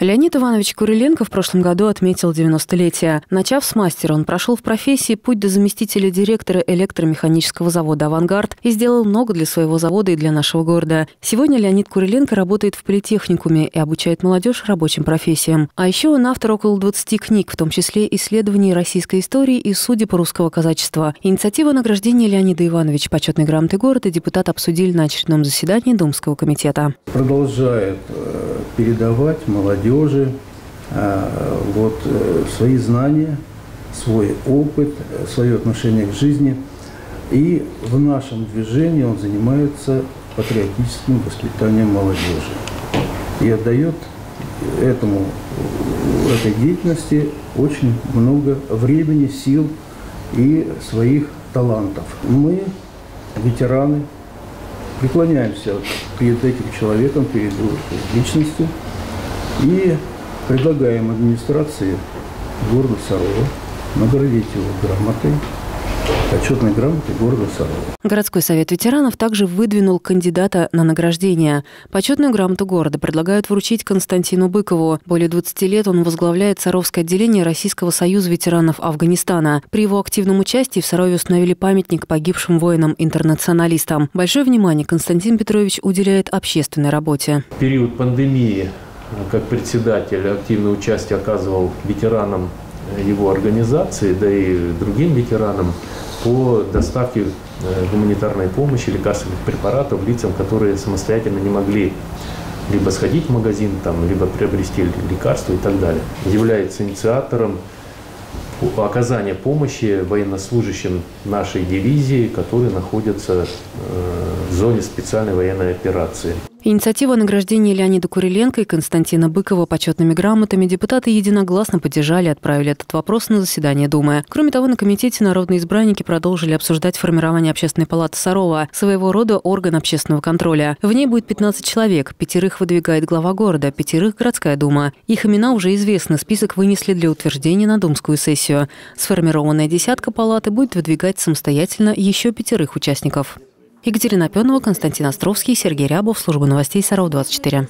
Леонид Иванович Куриленко в прошлом году отметил 90-летие. Начав с мастера, он прошел в профессии путь до заместителя директора электромеханического завода «Авангард» и сделал много для своего завода и для нашего города. Сегодня Леонид Куриленко работает в политехникуме и обучает молодежь рабочим профессиям. А еще он автор около 20 книг, в том числе исследований российской истории и судеб русского казачества. Инициативу награждения Леонида Ивановича почетной грамотой города депутаты обсудили на очередном заседании Думского комитета. Продолжает передавать молодежи свои знания, свой опыт, свое отношение к жизни. И в нашем движении он занимается патриотическим воспитанием молодежи. И отдает этой деятельности очень много времени, сил и своих талантов. Мы, ветераны, преклоняемся перед этим человеком, перед его личностью и предлагаем администрации города Сарова наградить его грамотой, почетной грамотой города Сарова. Городской совет ветеранов также выдвинул кандидата на награждение. Почетную грамоту города предлагают вручить Константину Быкову. Более 20 лет он возглавляет Саровское отделение Российского союза ветеранов Афганистана. При его активном участии в Сарове установили памятник погибшим воинам-интернационалистам. Большое внимание Константин Петрович уделяет общественной работе. В период пандемии, как председатель, активное участие оказывал ветеранам его организации, да и другим ветеранам по доставке гуманитарной помощи, лекарственных препаратов лицам, которые самостоятельно не могли либо сходить в магазин, либо приобрести лекарства и так далее. Является инициатором оказания помощи военнослужащим нашей дивизии, которые находятся в зоне специальной военной операции. Инициативу о награждении Леонида Куриленко и Константина Быкова почетными грамотами депутаты единогласно поддержали и отправили этот вопрос на заседание Думы. Кроме того, на комитете народные избранники продолжили обсуждать формирование общественной палаты Сарова, своего рода орган общественного контроля. В ней будет 15 человек, 5 выдвигает глава города, 5 городская дума. Их имена уже известны, список вынесли для утверждения на думскую сессию. Сформированная десятка палаты будет выдвигать самостоятельно еще 5 участников. Екатерина Пёнова, Константин Островский, Сергей Рябов, служба новостей Саров-24.